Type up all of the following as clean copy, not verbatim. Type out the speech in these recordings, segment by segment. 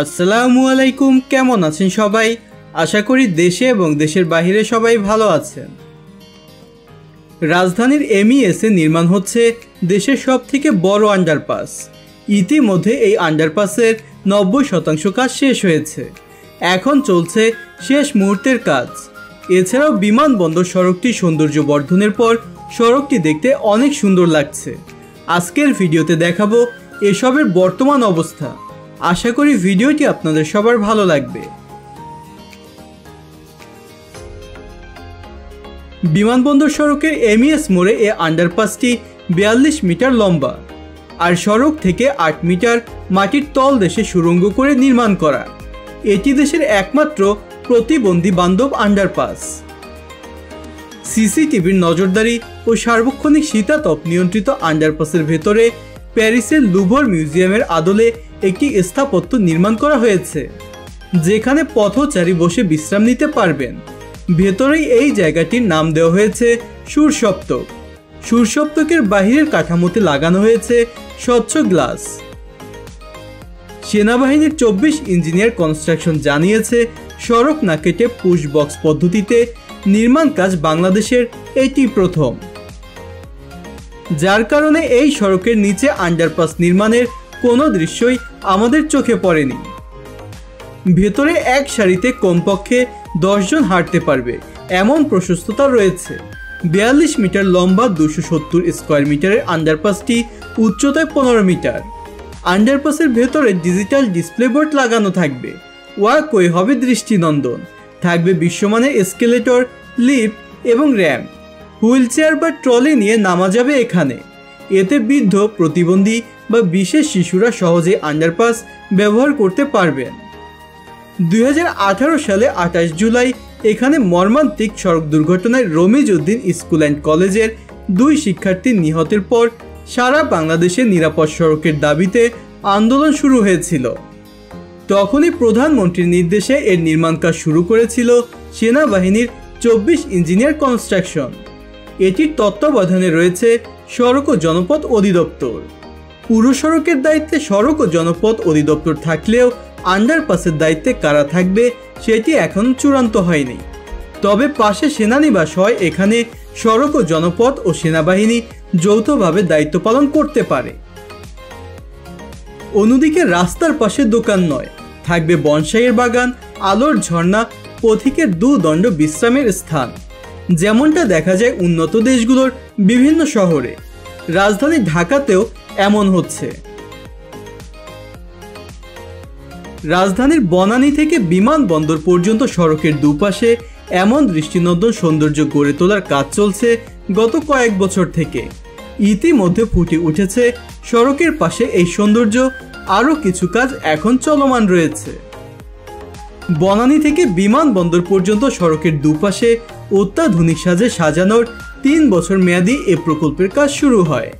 আসসালামু আলাইকুম। কেমন আছেন সবাই? আশা করি দেশে এবং দেশের বাইরে সবাই ভালো আছেন। রাজধানীর এম.ই.এস-এ নির্মাণ হচ্ছে দেশের সবথেকে বড় আন্ডারপাস। ইতিমধ্যে এই আন্ডারপাসের 90% কাজ শেষ হয়েছে, এখন চলছে শেষ মুহূর্তের কাজ। এছাড়াও বিমানবন্দর সড়কটি সৌন্দর্য বর্ধনের পর সড়কটি দেখতে অনেক সুন্দর লাগছে। আজকের ভিডিওতে দেখাবো এসবের বর্তমান অবস্থা। আশা করি ভিডিওটি আপনাদের সবার ভালো লাগবে। বিমানবন্দর সড়কের এম.ই.এস মোড়ে এ আন্ডারপাসটি 42 মিটার লম্বা আর সড়ক থেকে 8 মিটার মাটির তল দেশে সুড়ঙ্গ করে নির্মাণ করা। এটি দেশের একমাত্র প্রতিবন্ধী বান্ধব আন্ডারপাস। সিসিটিভির নজরদারি ও সার্বক্ষণিক শীতাতপ নিয়ন্ত্রিত আন্ডারপাসের ভেতরে প্যারিসের লুভর মিউজিয়ামের আদলে একটি স্থাপত্য নির্মাণ করা হয়েছে, যেখানে পথচারী বসে বিশ্রাম নিতে পারবেন। ভেতরেই এই জায়গাটির নাম দেওয়া হয়েছে সুরসপ্তক। সুরসপ্তকের বাহিরের কাঠামোতে লাগানো হয়েছে স্বচ্ছ গ্লাস। সেনাবাহিনীর 24 ইঞ্জিনিয়ার কনস্ট্রাকশন জানিয়েছে, সড়ক না কেটে পুশ বক্স পদ্ধতিতে নির্মাণ কাজ বাংলাদেশের এটি প্রথম, যার কারণে এই সড়কের নিচে আন্ডারপাস নির্মাণের কোনো দৃশ্যই আমাদের চোখে পড়েনি। ভেতরে এক সারিতে কমপক্ষে 10 জন হাঁটতে পারবে এমন প্রশস্ততা রয়েছে। 42 মিটার লম্বা 270 স্কোয়ার মিটারের আন্ডারপাসটি উচ্চতায় 15 মিটার। আন্ডারপাসের ভেতরে ডিজিটাল ডিসপ্লে বোর্ড লাগানো থাকবে, ওয়াকওয়ে হবে দৃষ্টিনন্দন, থাকবে বিশ্বমানের এসকেলেটর, লিফট এবং র্যাম্প। হুইল চেয়ার বা ট্রলি নিয়ে নামা যাবে এখানে। এতে বৃদ্ধ, প্রতিবন্ধী বা বিশেষ শিশুরা সহজে আন্ডারপাস ব্যবহার করতে পারবেন। 2018 সালে 28 জুলাই এখানে মর্মান্তিক সড়ক দুর্ঘটনায় রমিজ উদ্দিন স্কুল অ্যান্ড কলেজের 2 শিক্ষার্থী নিহতের পর সারা বাংলাদেশে নিরাপদ সড়কের দাবিতে আন্দোলন শুরু হয়েছিল। তখনই প্রধানমন্ত্রীর নির্দেশে এর নির্মাণ কাজ শুরু করেছিল সেনাবাহিনীর 24 ইঞ্জিনিয়ার কনস্ট্রাকশন। এটির তত্ত্বাবধানে রয়েছে সড়ক ও জনপথ অধিদপ্তর। পুরো সড়কের দায়িত্বে সড়ক ও জনপথ অধিদপ্তর থাকলেও আন্ডারপাসের দায়িত্বে কারা থাকবে সেটি এখন চূড়ান্ত হয়নি। তবে পাশে সেনানিবাস হয়, এখানে সড়ক ও জনপথ ও সেনাবাহিনী যৌথভাবে দায়িত্ব পালন করতে পারে। অন্যদিকে রাস্তার পাশে দোকান নয়, থাকবে বনসাইয়ের বাগান, আলোর ঝর্ণা, পথিকের দুদণ্ড বিশ্রামের স্থান, যেমনটা দেখা যায় উন্নত দেশগুলোর বিভিন্ন শহরে। রাজধানী ঢাকাতেও এমন হচ্ছে। রাজধানীর বনানী থেকে বিমানবন্দর পর্যন্ত সড়কের দুপাশে এমন দৃষ্টিনন্দন সৌন্দর্য গড়ে তোলার কাজ চলছে গত কয়েক বছর থেকে। ইতিমধ্যে ফুটে উঠেছে সড়কের পাশে এই সৌন্দর্য। আরও কিছু কাজ এখন চলমান রয়েছে। বনানী থেকে বিমানবন্দর পর্যন্ত সড়কের দুপাশে অত্যাধুনিক সাজে সাজানোর 3 বছর মেয়াদী এ প্রকল্পের কাজ শুরু হয়।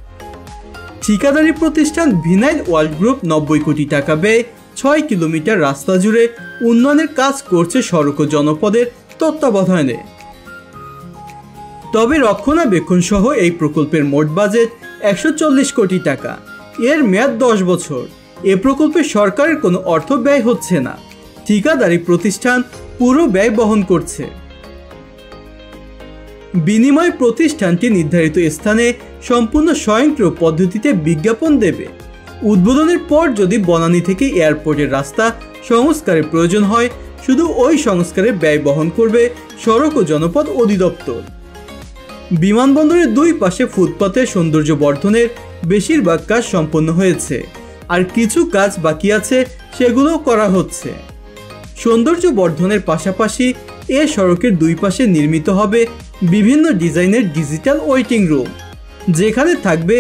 ঠিকাদারি প্রতিষ্ঠান ভিনাইল ওয়ার্ল্ড গ্রুপ 90 কোটি টাকা ব্যয়ে 6 কিলোমিটার রাস্তা জুড়ে উন্নয়নের কাজ করছে সড়ক ও জনপদের তত্ত্বাবধানে। তবে রক্ষণাবেক্ষণ সহ এই প্রকল্পের মোট বাজেট 140 কোটি টাকা। এর মেয়াদ 10 বছর। এ প্রকল্পে সরকারের কোনো অর্থ ব্যয় হচ্ছে না, ঠিকাদারি প্রতিষ্ঠান পুরো ব্যয় বহন করছে। বিনিময় প্রতিষ্ঠানটি নির্ধারিত স্থানে সম্পূর্ণ স্বয়ংক্রিয় পদ্ধতিতে বিজ্ঞাপন দেবে। উদ্বোধনের পর যদি বনানী থেকে এয়ারপোর্টের রাস্তা সংস্কারের প্রয়োজন হয়, শুধু ওই সংস্কারের ব্যয় বহন করবে সড়ক ও জনপথ অধিদপ্তর। বিমানবন্দরের দুই পাশে ফুটপাতের সৌন্দর্য বর্ধনের বেশিরভাগ কাজ সম্পন্ন হয়েছে, আর কিছু কাজ বাকি আছে, সেগুলো করা হচ্ছে। সৌন্দর্য বর্ধনের পাশাপাশি এ সড়কের দুই পাশে নির্মিত হবে বিভিন্ন ডিজাইনের ডিজিটাল ওয়েটিং রুম, যেখানে থাকবে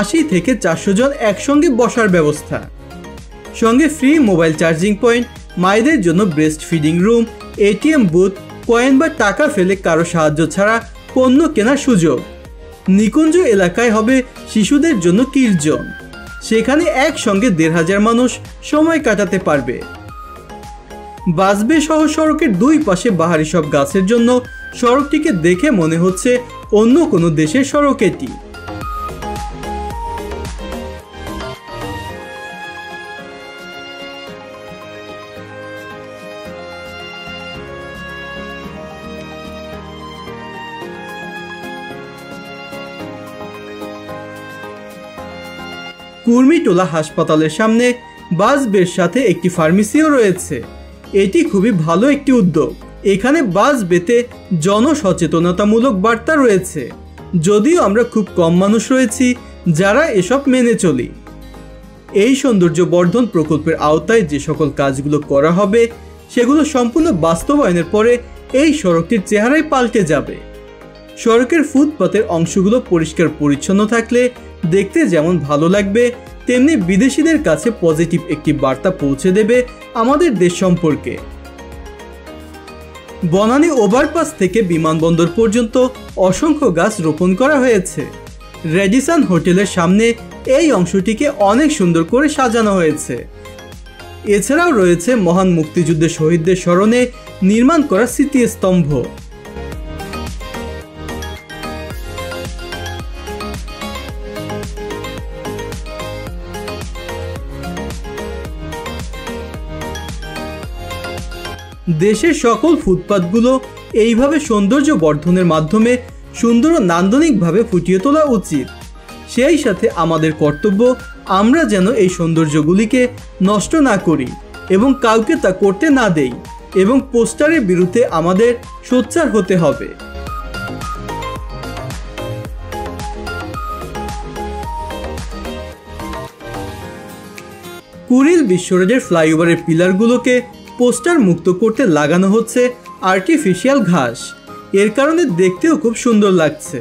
80 থেকে 400 জন একসঙ্গে বসার ব্যবস্থা, সঙ্গে ফ্রি মোবাইল চার্জিং পয়েন্ট, মায়েদের জন্য breast feeding room, ATM booth, coin বা টাকা ফেলে কারো সাহায্য ছাড়া পণ্য কেনার সুযোগ। নিকুঞ্জ এলাকায় হবে শিশুদের জন্য কিডজোন, সেখানে একসঙ্গে 1,500 মানুষ সময় কাটাতে পারবে। বাসবে সহ সড়কের দুই পাশে বাহারি সব গাছের জন্য সড়কটিকে দেখে মনে হচ্ছে অন্য কোনো দেশের সড়ক এটি। কুর্মিটোলা হাসপাতালের সামনে বাসবের সাথে একটি ফার্মেসিও রয়েছে। এটি খুবই ভালো একটি উদ্যোগ। এখানে বাস বেতে জনসচেতনতামূলক বার্তা রয়েছে, যদিও আমরা খুব কম মানুষ রয়েছি যারা এসব মেনে চলি। এই সৌন্দর্যবর্ধন প্রকল্পের আওতায় যে সকল কাজগুলো করা হবে সেগুলো সম্পূর্ণ বাস্তবায়নের পরে এই সড়কটির চেহারাই পাল্টে যাবে। সড়কের ফুটপাতের অংশগুলো পরিষ্কার পরিচ্ছন্ন থাকলে দেখতে যেমন ভালো লাগবে, তেমনি বিদেশিদের কাছে পজিটিভ একটি বার্তা পৌঁছে দেবে আমাদের দেশ সম্পর্কে। বনানী ওভারপাস থেকে বিমানবন্দর পর্যন্ত অসংখ্য গাছ রোপণ করা হয়েছে। রেডিসন হোটেলের সামনে এই অংশটিকে অনেক সুন্দর করে সাজানো হয়েছে। এছাড়াও রয়েছে মহান মুক্তিযুদ্ধের শহীদদের স্মরণে নির্মাণ করা স্মৃতিস্তম্ভ। দেশের সকল ফুটপাতগুলো এইভাবে সৌন্দর্য বর্ধনের মাধ্যমে সুন্দর ও নান্দনিকভাবে ফুটিয়ে তোলা উচিত। সেই সাথে আমাদের কর্তব্য আমরা যেন এই সৌন্দর্যগুলিকে নষ্ট না করি এবং কাউকে তা করতে না দেই, এবং পোস্টারের বিরুদ্ধে আমাদের সোচ্চার হতে হবে। কুড়িল বিশ্বরোডের ফ্লাইওভারের পিলারগুলোকে পোস্টার মুক্ত করতে লাগানো হচ্ছে আর্টিফিশিয়াল ঘাস। এর কারণে দেখতেও খুব সুন্দর লাগছে।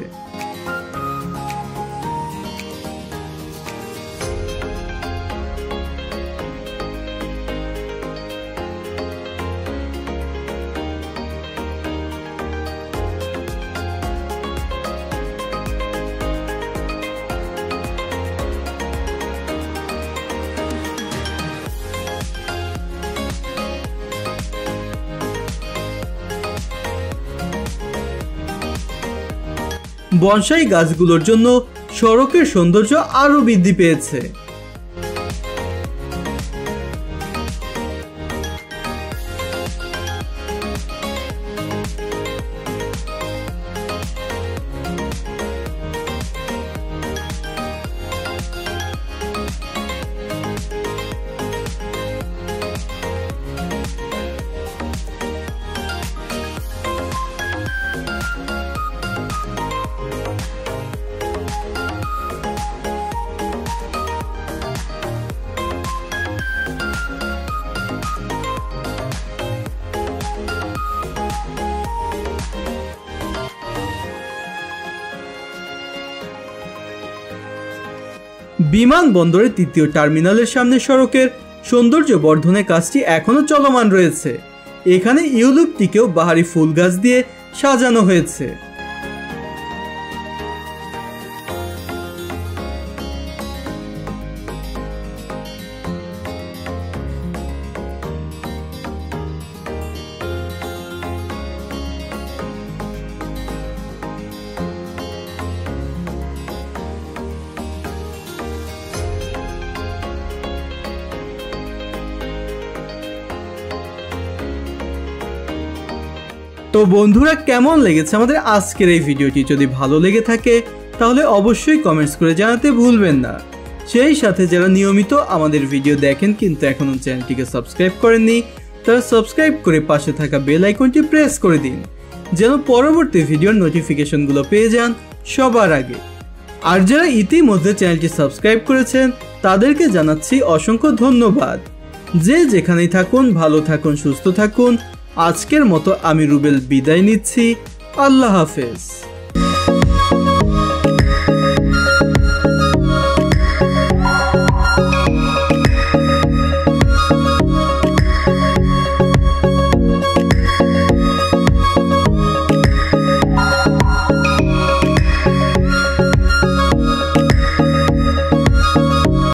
বনসাই গাছগুলোর জন্য সড়কের সৌন্দর্য আরও বৃদ্ধি পেয়েছে। বিমানবন্দরের তৃতীয় টার্মিনালের সামনে সড়কের সৌন্দর্য বর্ধনের কাজটি এখনও চলমান রয়েছে। এখানে ইউলুপটিকেও বাহারি ফুল গাছ দিয়ে সাজানো হয়েছে। তো বন্ধুরা, কেমন লেগেছে আমাদের আজকের এই ভিডিওটি? যদি ভালো লেগে থাকে তাহলে অবশ্যই কমেন্টস করে জানাতে ভুলবেন না। সেই সাথে যারা নিয়মিত আমাদের ভিডিও দেখেন কিন্তু এখনও চ্যানেলটিকে সাবস্ক্রাইব করেননি, তারা সাবস্ক্রাইব করে পাশে থাকা বেল আইকনটি প্রেস করে দিন, যেন পরবর্তী ভিডিওর নোটিফিকেশনগুলো পেয়ে যান সবার আগে। আর যারা ইতিমধ্যে চ্যানেলটি সাবস্ক্রাইব করেছেন তাদেরকে জানাচ্ছি অসংখ্য ধন্যবাদ। যে যেখানেই থাকুন ভালো থাকুন, সুস্থ থাকুন। আজকের মতো আমি রুবেল বিদায় নিচ্ছি। আল্লাহ হাফেজ।